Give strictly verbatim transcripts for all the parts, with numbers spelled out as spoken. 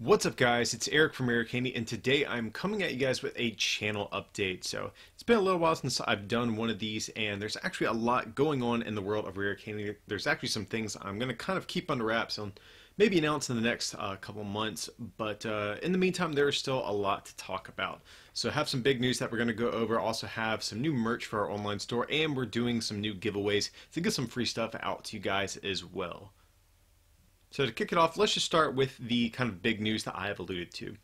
What's up guys, it's Eric from Rare Candy, and today I'm coming at you guys with a channel update. So it's been a little while since I've done one of these, and there's actually a lot going on in the world of Rare Candy. There's actually some things I'm going to kind of keep under wraps and maybe announce in the next uh, couple months, but uh, in the meantime there is still a lot to talk about. So I have some big news that we're going to go over, also have some new merch for our online store, and we're doing some new giveaways to get some free stuff out to you guys as well. So to kick it off, let's just start with the kind of big news that I have alluded to.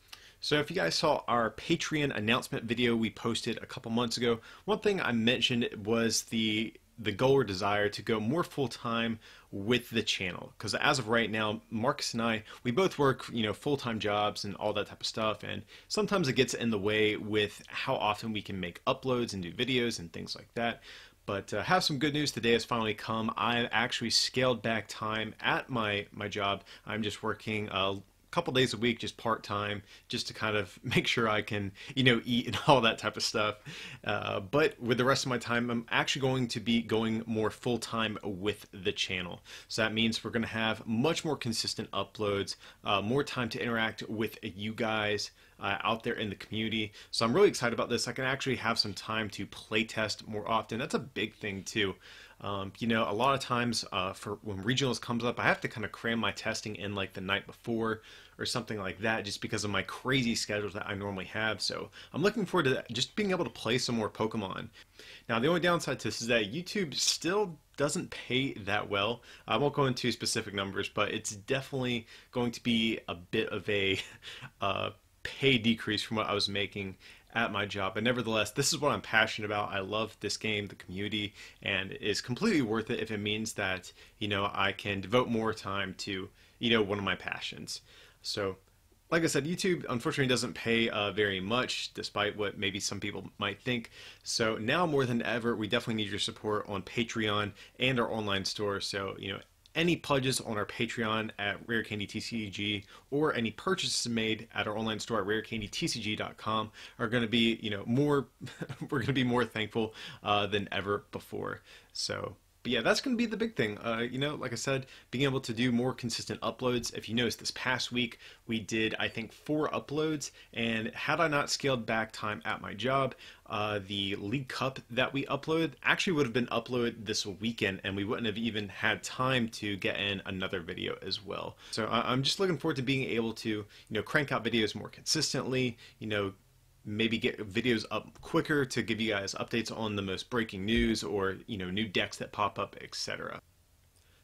So if you guys saw our Patreon announcement video we posted a couple months ago, one thing I mentioned was the the goal or desire to go more full-time with the channel, because as of right now, Marcus and I, we both work, you know, full-time jobs and all that type of stuff, and sometimes it gets in the way with how often we can make uploads and do videos and things like that. But uh, have some good news. Today has finally come. I actually scaled back time at my my job. I'm just working a couple days a week, just part time, just to kind of make sure I can, you know, eat and all that type of stuff. Uh, but with the rest of my time, I'm actually going to be going more full time with the channel. So that means we're going to have much more consistent uploads, uh, more time to interact with you guys Uh, out there in the community. So I'm really excited about this. I can actually have some time to play test more often. That's a big thing too. Um, you know, a lot of times uh, for when regionals comes up, I have to kind of cram my testing in like the night before or something like that, just because of my crazy schedules that I normally have. So I'm looking forward to that, just being able to play some more Pokemon. Now the only downside to this is that YouTube still doesn't pay that well. I won't go into specific numbers, but it's definitely going to be a bit of a uh, pay decrease from what I was making at my job. But nevertheless, this is what I'm passionate about. I love this game, the community, and it is completely worth it if it means that, you know, I can devote more time to, you know, one of my passions. So like I said, YouTube unfortunately doesn't pay uh, very much, despite what maybe some people might think. So now more than ever, we definitely need your support on Patreon and our online store. So, you know, any pledges on our Patreon at Rare Candy T C G or any purchases made at our online store at Rare Candy T C G dot com are going to be, you know, more, we're going to be more thankful uh, than ever before. So, but yeah, that's going to be the big thing. Uh, you know, like I said, being able to do more consistent uploads. If you notice, this past week we did, I think, four uploads, and had I not scaled back time at my job, Uh, the League Cup that we uploaded actually would have been uploaded this weekend, and we wouldn't have even had time to get in another video as well. So I I'm just looking forward to being able to, you know, crank out videos more consistently, you know, maybe get videos up quicker to give you guys updates on the most breaking news or, you know, new decks that pop up, et cetera.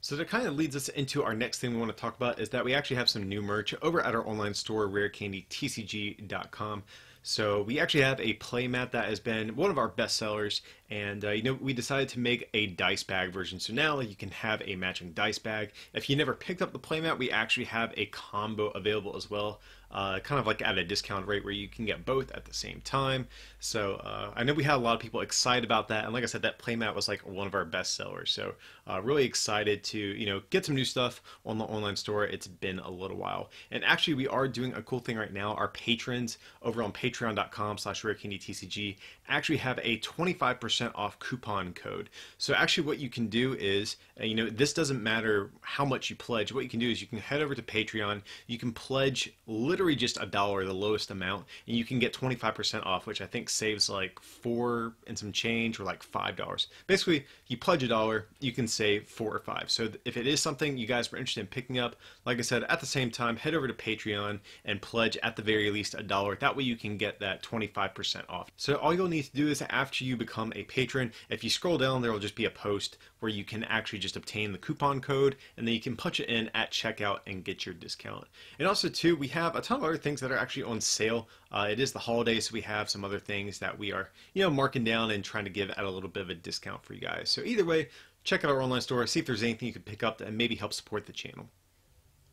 So that kind of leads us into our next thing we want to talk about, is that we actually have some new merch over at our online store, Rare Candy T C G dot com. So we actually have a playmat that has been one of our best sellers, and uh, you know, we decided to make a dice bag version. So now you can have a matching dice bag. If you never picked up the playmat, we actually have a combo available as well, uh, kind of like at a discount rate where you can get both at the same time. So uh, I know we had a lot of people excited about that, and like I said, that playmat was like one of our best sellers. So uh, really excited to, you know, get some new stuff on the online store. It's been a little while, and actually we are doing a cool thing right now. Our patrons over on Patreon Patreon dot com slash Rare Candy T C G actually have a twenty-five percent off coupon code. So actually what you can do is, you know, this doesn't matter how much you pledge. What you can do is you can head over to Patreon. You can pledge literally just a dollar, the lowest amount, and you can get twenty-five percent off, which I think saves like four and some change, or like five dollars. Basically, you pledge a dollar, you can save four or five. So if it is something you guys were interested in picking up, like I said, at the same time, head over to Patreon and pledge at the very least a dollar. That way you can get that twenty-five percent off. So all you'll need to do is, after you become a patron, if you scroll down, there will just be a post where you can actually just obtain the coupon code, and then you can punch it in at checkout and get your discount. And also too, we have a ton of other things that are actually on sale. Uh, it is the holidays, so we have some other things that we are, you know, marking down and trying to give at a little bit of a discount for you guys. So either way, check out our online store, see if there's anything you can pick up and maybe help support the channel.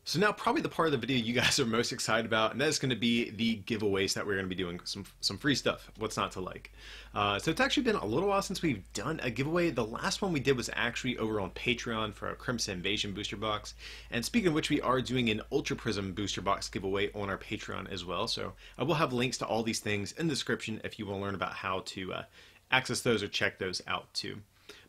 So now probably the part of the video you guys are most excited about, and that is going to be the giveaways that we're going to be doing, some some free stuff. What's not to like? Uh, so it's actually been a little while since we've done a giveaway. The last one we did was actually over on Patreon for our Crimson Invasion booster box. And speaking of which, we are doing an Ultra Prism booster box giveaway on our Patreon as well. So I will have links to all these things in the description if you want to learn about how to uh, access those or check those out too.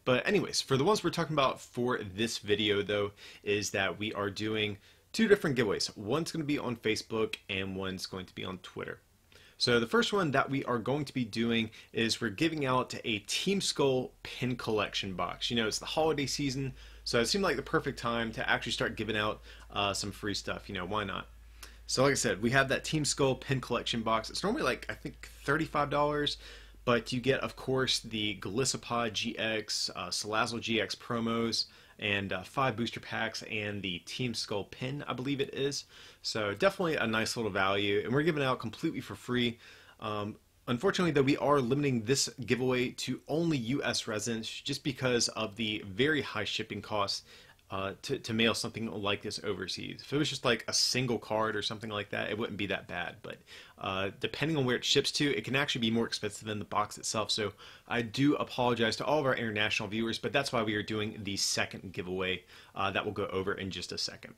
But anyways, for the ones we're talking about for this video though, is that we are doing two different giveaways. One's going to be on Facebook and one's going to be on Twitter. So the first one that we are going to be doing is we're giving out a Team Skull pin collection box. You know, it's the holiday season, so it seemed like the perfect time to actually start giving out uh, some free stuff. You know, why not? So like I said, we have that Team Skull pin collection box. It's normally like, I think, thirty-five dollars, but you get, of course, the Glissapod G X, uh, Salazzle G X promos, and uh, five booster packs, and the Team Skull pin, I believe it is. So definitely a nice little value, and we're giving it out completely for free. Um, unfortunately, though, we are limiting this giveaway to only U S residents just because of the very high shipping costs uh, to, to mail something like this overseas. If it was just like a single card or something like that, it wouldn't be that bad, but uh, depending on where it ships to, it can actually be more expensive than the box itself. So I do apologize to all of our international viewers, but that's why we are doing the second giveaway uh, that we'll go over in just a second.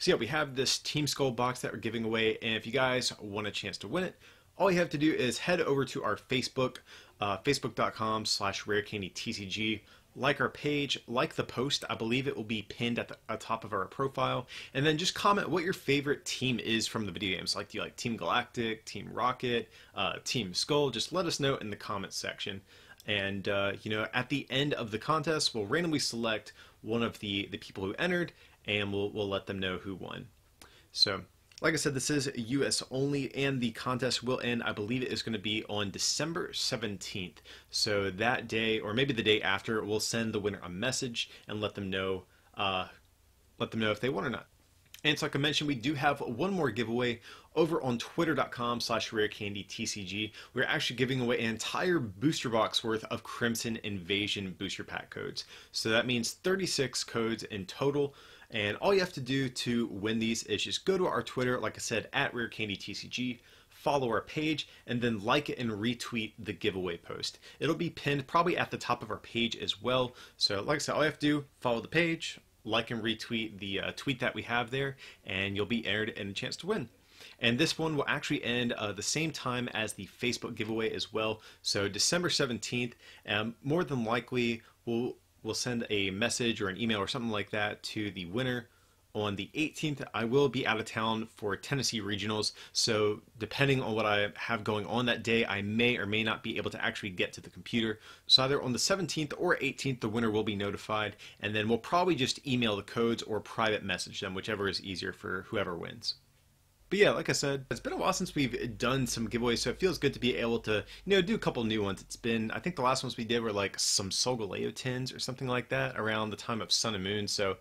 So yeah, we have this Team Skull box that we're giving away, and if you guys want a chance to win it, all you have to do is head over to our Facebook, uh, facebook dot com slash Rare Candy T C G. Like our page, like the post. I believe it will be pinned at the at top of our profile, and then just comment what your favorite team is from the video games. Like, do you like Team Galactic, Team Rocket, uh, Team Skull? Just let us know in the comments section, and uh, you know, at the end of the contest, we'll randomly select one of the the people who entered, and we'll we'll let them know who won. So, like I said, this is U S only, and the contest will end, I believe it is going to be on December seventeenth. So that day, or maybe the day after, we'll send the winner a message and let them know, uh, let them know if they won or not. And so like I mentioned, we do have one more giveaway over on twitter dot com slash Rare Candy T C G. We're actually giving away an entire booster box worth of Crimson Invasion booster pack codes. So that means thirty-six codes in total. And all you have to do to win these is just go to our Twitter, like I said, at Rare Candy T C G, follow our page, and then like it and retweet the giveaway post. It'll be pinned probably at the top of our page as well. So like I said, all you have to do, follow the page, like and retweet the uh, tweet that we have there, and you'll be entered and a chance to win. And this one will actually end uh, the same time as the Facebook giveaway as well. So December seventeenth, um, more than likely we'll We'll send a message or an email or something like that to the winner. On the eighteenth, I will be out of town for Tennessee Regionals, so depending on what I have going on that day, I may or may not be able to actually get to the computer. So either on the seventeenth or eighteenth, the winner will be notified, and then we'll probably just email the codes or private message them, whichever is easier for whoever wins. But yeah, like I said, it's been a while since we've done some giveaways, so it feels good to be able to, you know, do a couple new ones. It's been, I think the last ones we did were like some Solgaleo tins or something like that around the time of Sun and Moon, so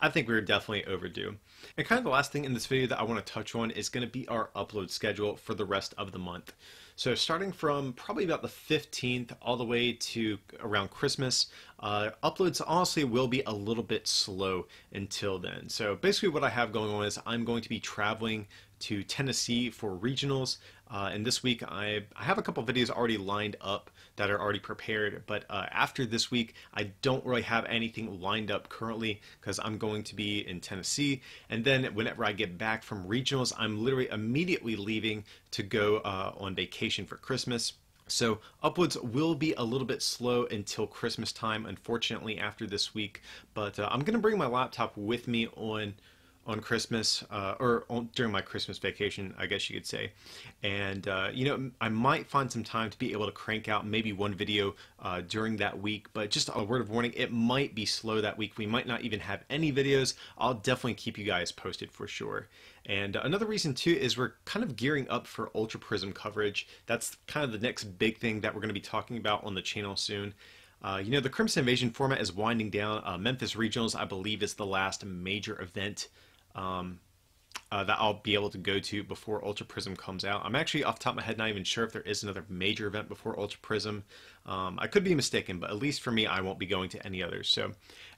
I think we were definitely overdue. And kind of the last thing in this video that I want to touch on is going to be our upload schedule for the rest of the month. So starting from probably about the fifteenth all the way to around Christmas, uh, uploads honestly will be a little bit slow until then. So basically what I have going on is I'm going to be traveling to Tennessee for regionals, uh, and this week I, I have a couple videos already lined up that are already prepared, but uh, after this week I don't really have anything lined up currently because I'm going to be in Tennessee, and then whenever I get back from regionals I'm literally immediately leaving to go uh, on vacation for Christmas. So uploads will be a little bit slow until Christmas time, unfortunately, after this week, but uh, I'm gonna bring my laptop with me on on Christmas, uh, or on, during my Christmas vacation, I guess you could say. And, uh, you know, I might find some time to be able to crank out maybe one video uh, during that week, but just a word of warning, it might be slow that week. We might not even have any videos. I'll definitely keep you guys posted for sure. And another reason too is we're kind of gearing up for Ultra Prism coverage. That's kind of the next big thing that we're gonna be talking about on the channel soon. Uh, you know, the Crimson Invasion format is winding down. Uh, Memphis Regionals, I believe, is the last major event Um, uh, that I'll be able to go to before Ultra Prism comes out. I'm actually off the top of my head not even sure if there is another major event before Ultra Prism. Um, I could be mistaken, but at least for me, I won't be going to any others. So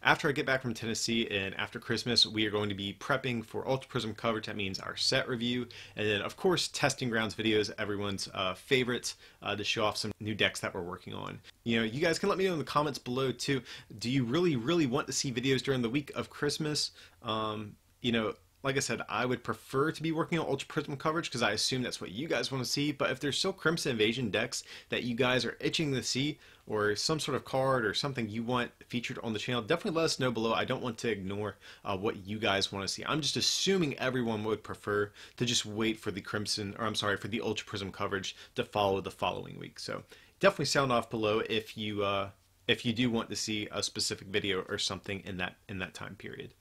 after I get back from Tennessee and after Christmas, we are going to be prepping for Ultra Prism coverage. That means our set review, and then of course testing grounds videos, everyone's uh, favorites, uh, to show off some new decks that we're working on. You know, you guys can let me know in the comments below too. Do you really, really want to see videos during the week of Christmas? Um, You know, Like I said, I would prefer to be working on Ultra Prism coverage because I assume that's what you guys want to see, but if there's still Crimson Invasion decks that you guys are itching to see, or some sort of card or something you want featured on the channel, definitely let us know below. I don't want to ignore uh, what you guys want to see. I'm just assuming everyone would prefer to just wait for the Crimson, or I'm sorry, for the Ultra Prism coverage to follow the following week. So definitely sound off below if you uh, if you do want to see a specific video or something in that in that time period.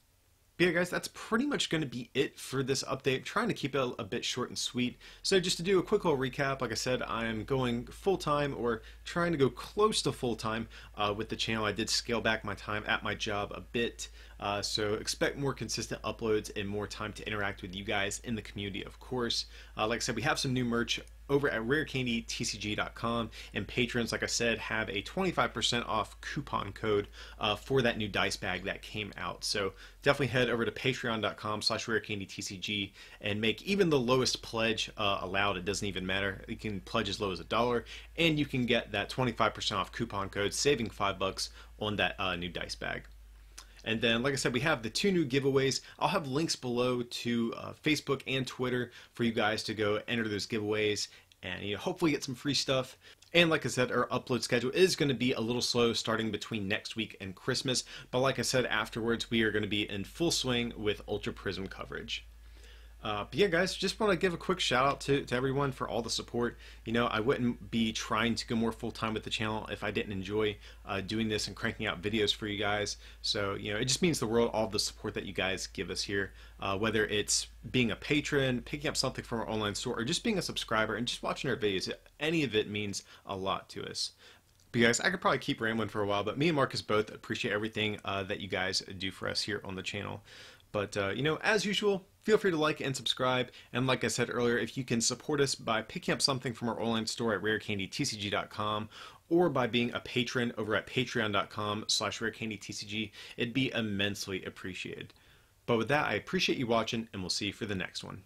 But yeah guys, that's pretty much going to be it for this update. I'm trying to keep it a bit short and sweet. So just to do a quick little recap, like I said, I'm going full-time or trying to go close to full-time uh, with the channel. I did scale back my time at my job a bit. Uh, so expect more consistent uploads and more time to interact with you guys in the community, of course. Uh, like I said, we have some new merch over at Rare Candy T C G dot com, and patrons, like I said, have a twenty-five percent off coupon code uh, for that new dice bag that came out. So definitely head over to Patreon dot com slash Rare Candy T C G and make even the lowest pledge uh, allowed. It doesn't even matter. You can pledge as low as a dollar, and you can get that twenty-five percent off coupon code, saving five bucks on that uh, new dice bag. And then, like I said, we have the two new giveaways. I'll have links below to uh, Facebook and Twitter for you guys to go enter those giveaways and, you know, hopefully get some free stuff. And like I said, our upload schedule is going to be a little slow starting between next week and Christmas. But like I said, afterwards, we are going to be in full swing with Ultra Prism coverage. Uh, but yeah, guys, just want to give a quick shout out to, to everyone for all the support. You know, I wouldn't be trying to go more full time with the channel if I didn't enjoy uh, doing this and cranking out videos for you guys. So, you know, it just means the world, all the support that you guys give us here, uh, whether it's being a patron, picking up something from our online store, or just being a subscriber and just watching our videos. Any of it means a lot to us. But guys, I could probably keep rambling for a while, but me and Marcus both appreciate everything uh, that you guys do for us here on the channel. But, uh, you know, as usual, feel free to like and subscribe. And like I said earlier, if you can support us by picking up something from our online store at Rare Candy T C G dot com or by being a patron over at Patreon dot com slash Rare Candy T C G, it'd be immensely appreciated. But with that, I appreciate you watching, and we'll see you for the next one.